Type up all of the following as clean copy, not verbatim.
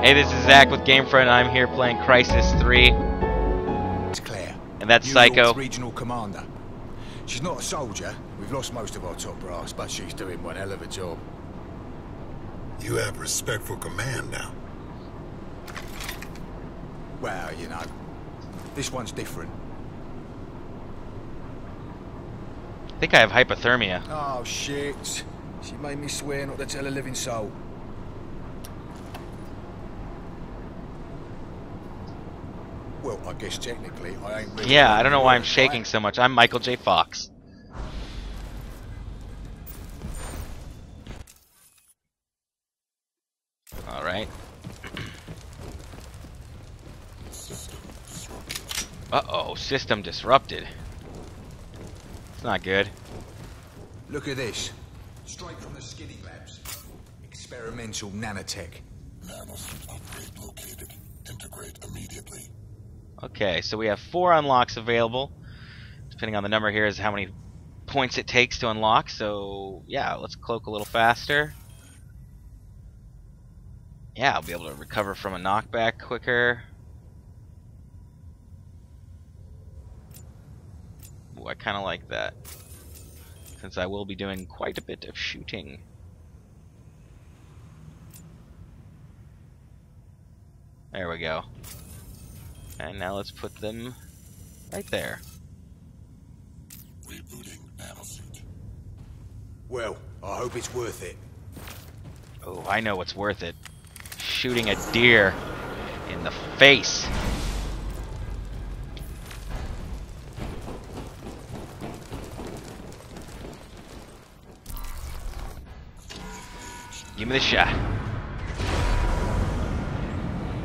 Hey, this is Zach with GameFront. I'm here playing Crysis 3. It's Claire. And that's Psycho. Regional commander. She's not a soldier. We've lost most of our top brass, but she's doing one hell of a job. You have respect for command now. Well, you know, this one's different. I think I have hypothermia. Oh, shit. She made me swear not to tell a living soul. Well, I guess technically I ain't really... Yeah, I don't know why I'm shaking so much. I'm Michael J. Fox. Alright. Uh-oh, system disrupted. It's not good. Look at this. Straight from the Skinny Labs. Experimental nanotech. Nanosys upgrade located. Integrate immediately. Okay, so we have 4 unlocks available. Depending on the number here is how many points it takes to unlock. So, yeah, let's cloak a little faster. Yeah, I'll be able to recover from a knockback quicker. Ooh, I kind of like that, since I will be doing quite a bit of shooting. There we go. And now let's put them right there. Rebooting nanosuit. Well, I hope it's worth it. Oh, I know what's worth it. Shooting a deer in the face. Give me the shot.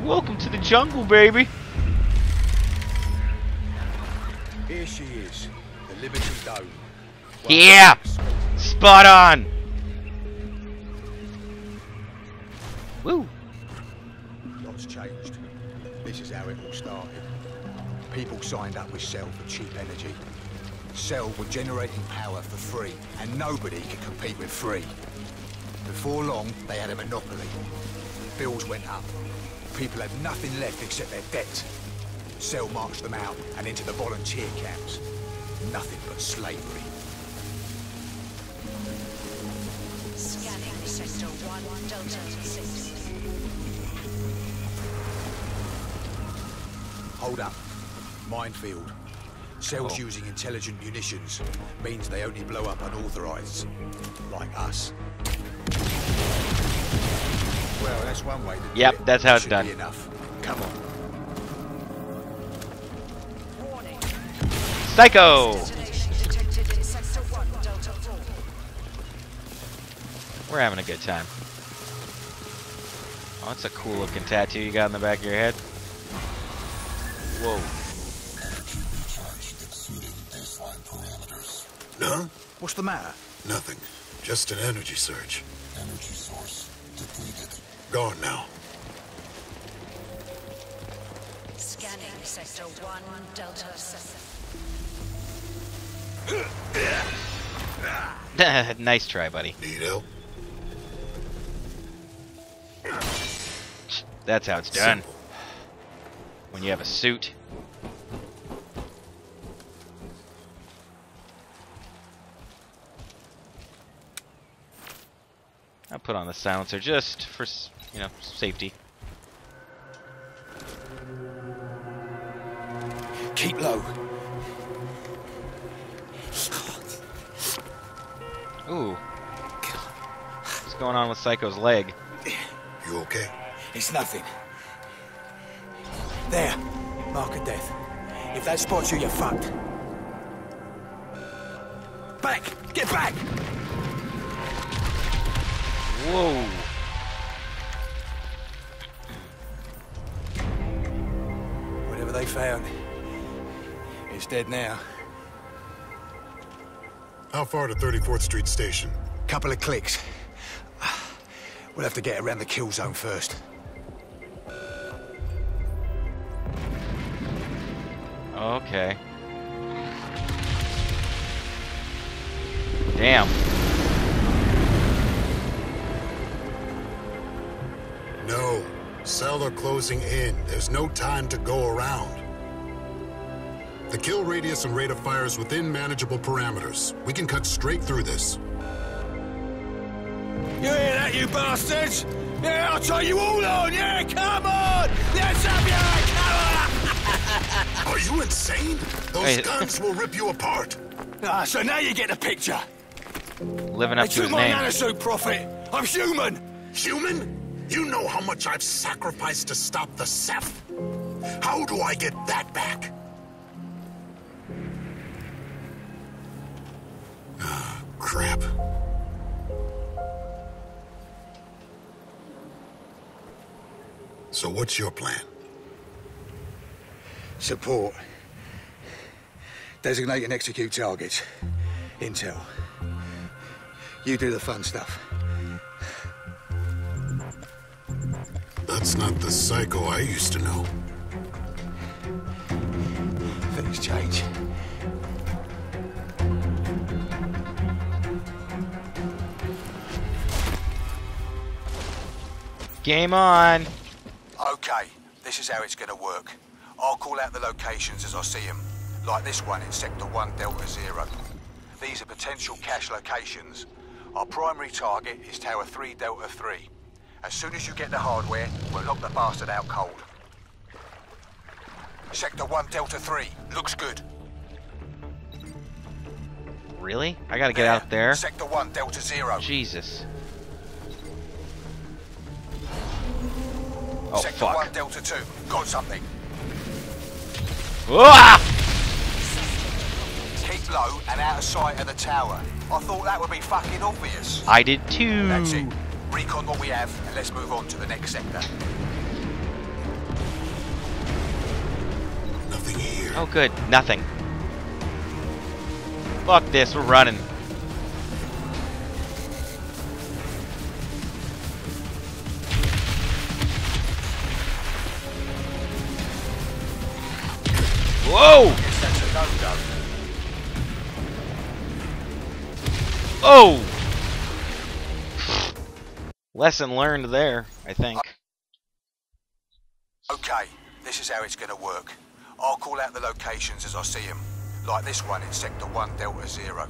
Welcome to the jungle, baby. Here she is, the Liberty Dome. Yeah! Spot on! Woo! Lots changed. This is how it all started. People signed up with Cell for cheap energy. Cell were generating power for free, and nobody could compete with free. Before long, they had a monopoly. Bills went up. People had nothing left except their debt. Cell marched them out and into the volunteer camps. Nothing but slavery. Scanning Sector 1, Delta 6. Hold up. Minefield. Cells using intelligent munitions means they only blow up unauthorized. Like us. Well, that's one way to do it. Yep, that's how it's done. Enough. Come on. Psycho! We're having a good time. Oh, that's a cool looking tattoo you got in the back of your head. Whoa. No? What's the matter? Nothing. Just an energy surge. Energy source depleted. Gone now. Scanning Sector 1, Delta 7. Nice try, buddy. Need help? That's how it's done. Simple. When you have a suit. I'll put on the silencer just for, you know, safety. Keep low. Ooh. What's going on with Psycho's leg? You okay? It's nothing. There. Mark of death. If that spots you, you're fucked. Back! Get back! Whoa. Whatever they found, it's dead now. How far to 34th Street Station? Couple of clicks. We'll have to get around the kill zone first. Okay. Damn. No. Cell are closing in. There's no time to go around. The kill radius and rate of fire is within manageable parameters. We can cut straight through this. You hear that, you bastards? Yeah, I'll try you all on! Yeah, come on! Let's have your... Come on! Are you insane? Those guns will rip you apart. Ah, so now you get the picture. Living up to his name. I took my nanosuit profit. I'm human. Human? You know how much I've sacrificed to stop the Ceph. How do I get that back? Ah, crap. So what's your plan? Support. Designate and execute targets. Intel. You do the fun stuff. That's not the Psycho I used to know. Things change. Game on! Okay, this is how it's gonna work. I'll call out the locations as I see them. Like this one in Sector 1, Delta 0. These are potential cache locations. Our primary target is Tower 3, Delta 3. As soon as you get the hardware, we'll knock the bastard out cold. Sector 1, Delta 3. Looks good. Really? I gotta get out there? Sector 1, Delta 0. Jesus. Oh, Sector fuck. 1, Delta 2. Got something. Ah! Keep low and out of sight of the tower. I thought that would be fucking obvious. I did too. That's it. Recon what we have and let's move on to the next sector. Nothing here. Oh, good. Nothing. Fuck this. We're running. Whoa! Oh! Lesson learned there, I think. Okay, this is how it's gonna work. I'll call out the locations as I see them. Like this one in Sector 1, Delta 0.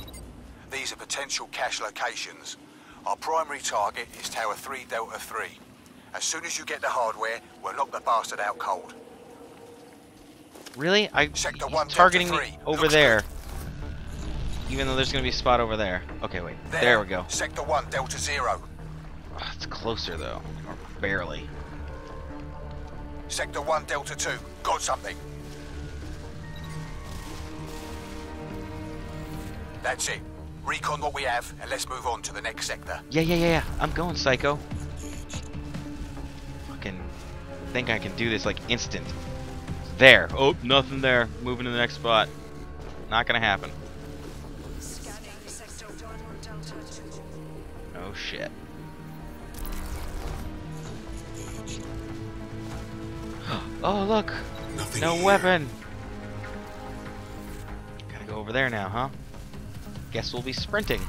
These are potential cache locations. Our primary target is Tower 3, Delta 3. As soon as you get the hardware, we'll knock the bastard out cold. Really? I'm targeting me over there. Even though there's going to be a spot over there. Okay, wait. There we go. Sector 1, Delta 0. Oh, it's closer, though. Or barely. Sector 1, Delta 2. Got something. That's it. Recon what we have, and let's move on to the next sector. Yeah. I'm going, Psycho. Fucking think I can do this, like, instant. There. Oh, nothing there. Moving to the next spot. Not gonna happen. Oh shit. Oh look! Nothing no here. Weapon! Gotta go over there now, huh? Guess we'll be sprinting.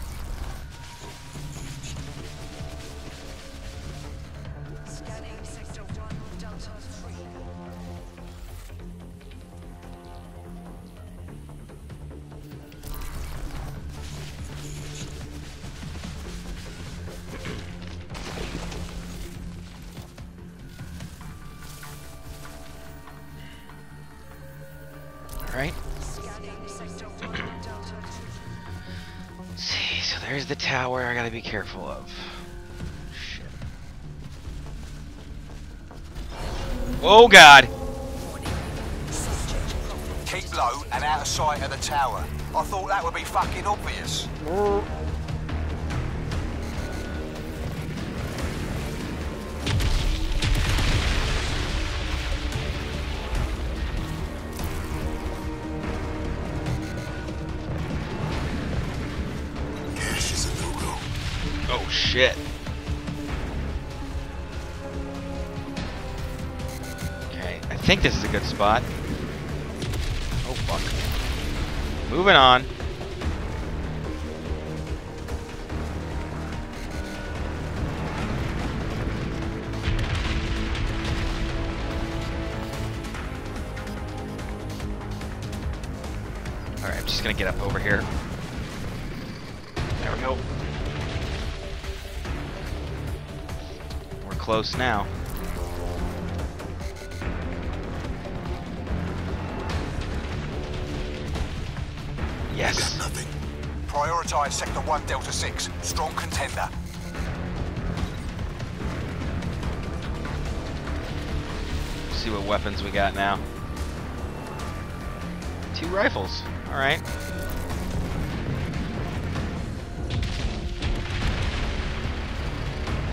Right? See, so there's the tower I gotta be careful of. Shit. Oh god! Keep low and out of sight of the tower. I thought that would be fucking obvious. Oh shit. Okay, I think this is a good spot. Oh fuck. Moving on. Alright, I'm just gonna get up over here. There we go. We're close now. Yes. We've got nothing. Prioritize Sector 1 Delta 6. Strong contender. See what weapons we got now. 2 rifles. Alright.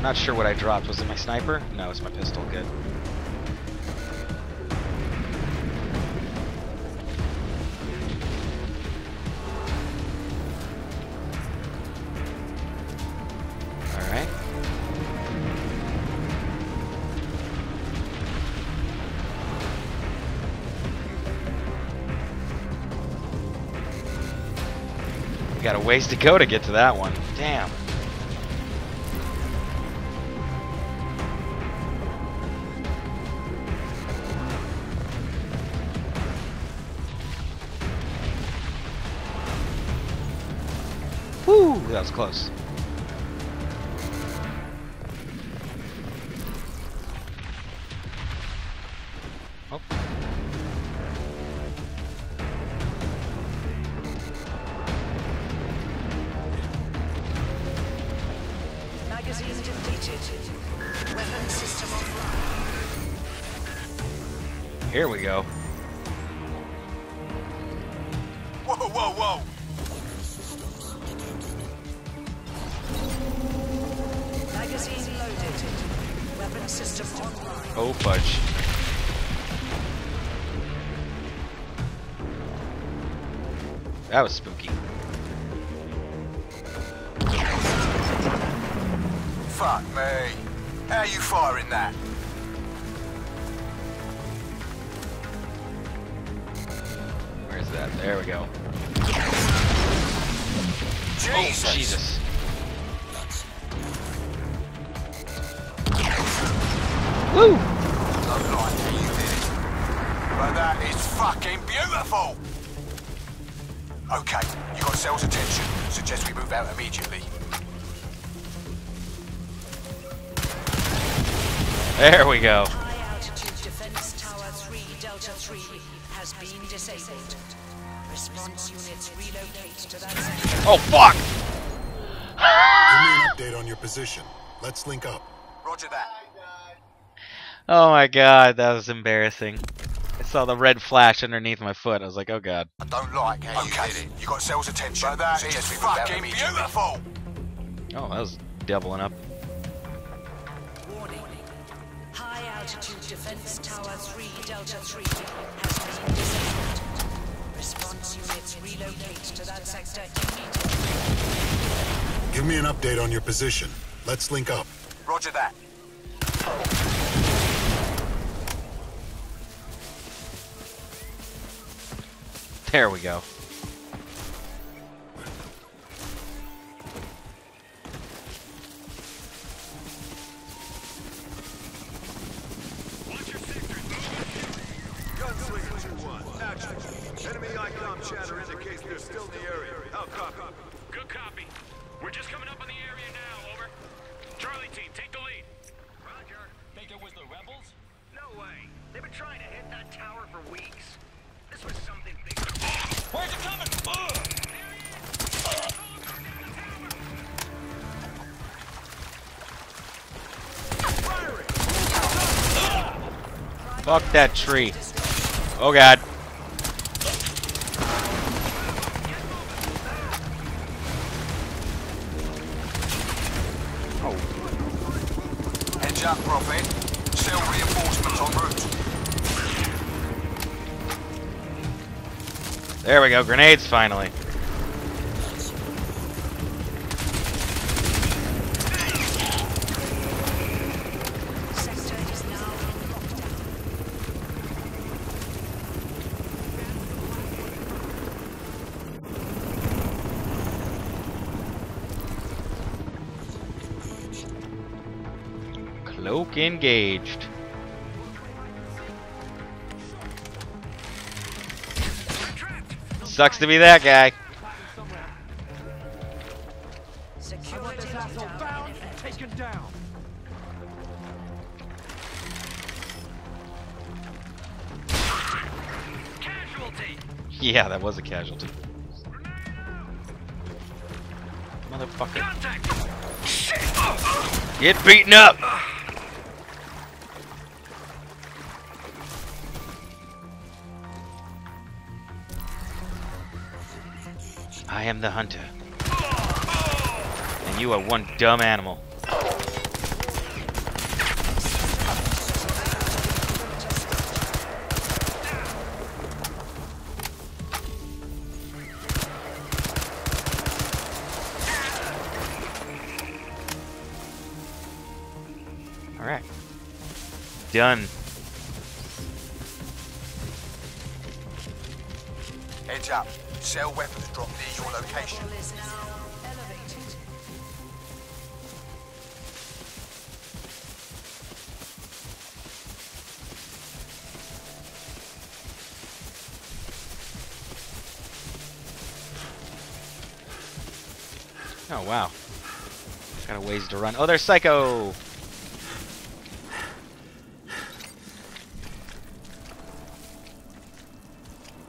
Not sure what I dropped. Was it my sniper? No, it's my pistol. Good. Got a ways to go to get to that one. Damn. Woo! That was close. Here we go. Whoa, whoa, whoa! Magazine loaded. Weapon system online. Oh, fudge. That was spooky. Fuck me. How are you firing that? That. There we go. Jesus. Oh, Jesus. Woo! I'm not either. But that is fucking beautiful! Okay, you got Cell's attention. Suggest we move out immediately. There we go. High altitude defense tower 3, Delta 3 has been disabled. Response units relocate to that sector. Oh, fuck! Give me an update on your position. Let's link up. Roger that. Oh my god, that was embarrassing. I saw the red flash underneath my foot. I was like, oh god. I don't like how you did it. You got Cell's attention. But that is fucking beautiful! Oh, that was doubling up. Warning. High altitude defense tower 3, Delta 3 has been disabled. Response units relocate to that sector immediately. Give me an update on your position. Let's link up. Roger that. There we go. Fuck that tree. Oh god. Oh. Heads up, Prophet. Cell reinforcements en route. There we go. Grenades finally. Cloak engaged. Sucks to be that guy. Yeah, that was a casualty. Motherfucker. Get beaten up! I am the hunter. And you are one dumb animal. Alright. Done. Heads up. Cell weapons drop near your location. Oh, wow. Got a ways to run. Oh, there's Psycho!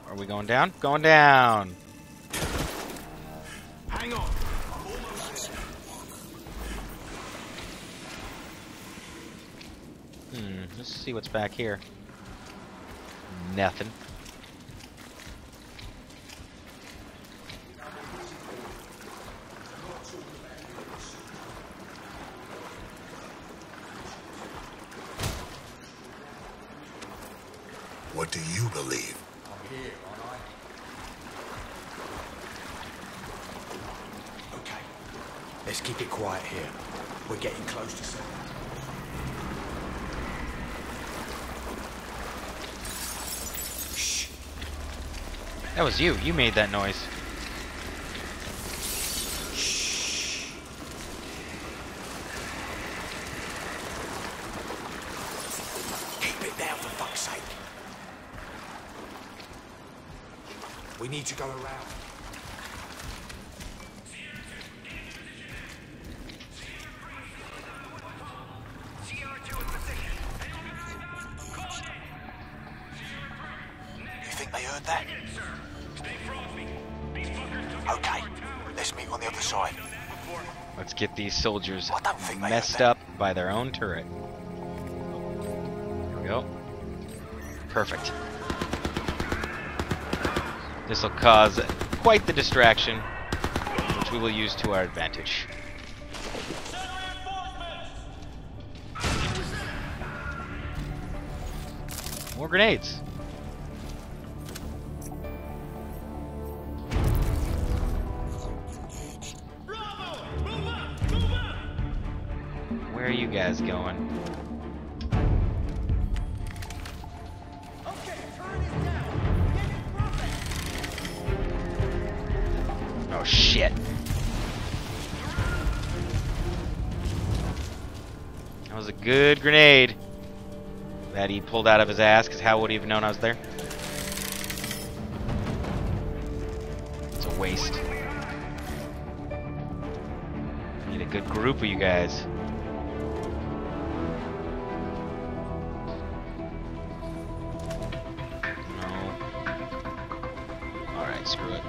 Are we going down? Going down! Hang on! Let's see what's back here. Nothing. What do you believe? Okay, let's keep it quiet here. We're getting close to something. Shh. That was you. You made that noise. Shh. Keep it down for fuck's sake. We need to go around. You think they heard that? Okay, let's meet on the other side. Let's get these soldiers messed up by their own turret. There we go. Perfect. This will cause quite the distraction, which we will use to our advantage. More grenades. Where are you guys going? Shit. That was a good grenade that he pulled out of his ass, because how would he have known I was there? It's a waste. I need a good group of you guys. No. Alright, screw it.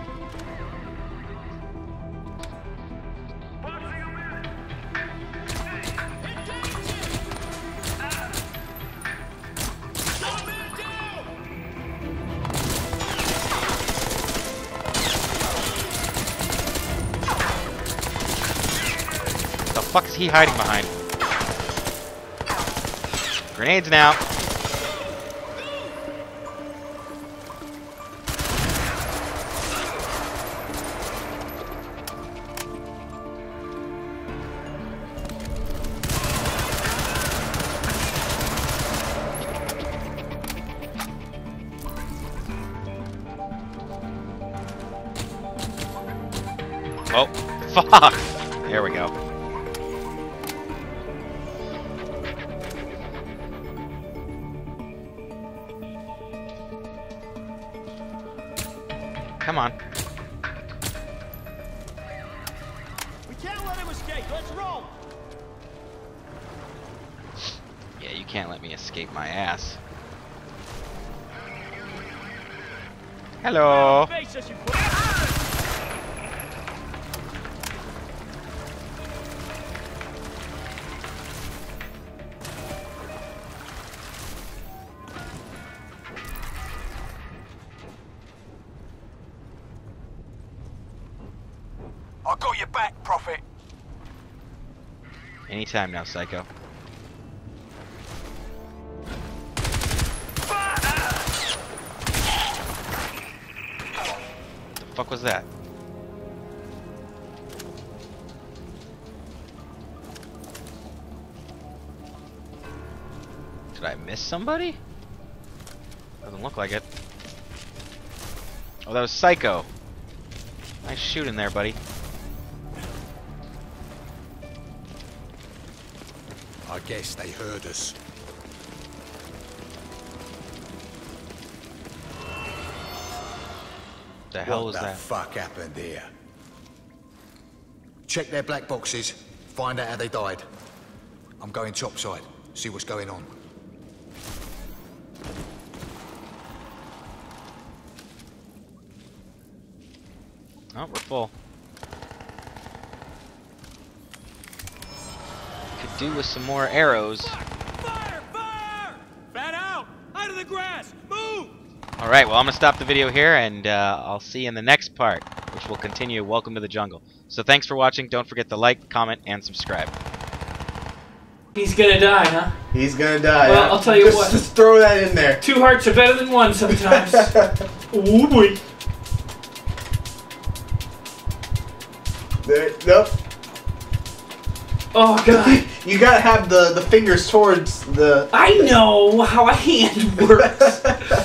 What the fuck is he hiding behind? Grenades now. Oh, fuck. There we go. Come on. We can't let him escape. Let's roll. Yeah, you can't let me escape my ass. Hello. I got your back, Prophet. Anytime now, Psycho. The fuck was that? Did I miss somebody? Doesn't look like it. Oh, that was Psycho. Nice shooting there, buddy. I guess they heard us. The hell was that? What the fuck happened here? Check their black boxes, find out how they died. I'm going topside, see what's going on. Oh, we're full. Could do with some more arrows. Fire! Fire! Bat out! Out of the grass! Move! Alright, well I'm going to stop the video here, and I'll see you in the next part, which will continue Welcome to the Jungle. So thanks for watching, don't forget to like, comment, and subscribe. He's going to die, huh? He's going to die. Well, I'll tell you what. Just throw that in there. Two hearts are better than one sometimes. Ooh boy. There, nope. Oh god. You gotta have the fingers towards the... I know how a hand works.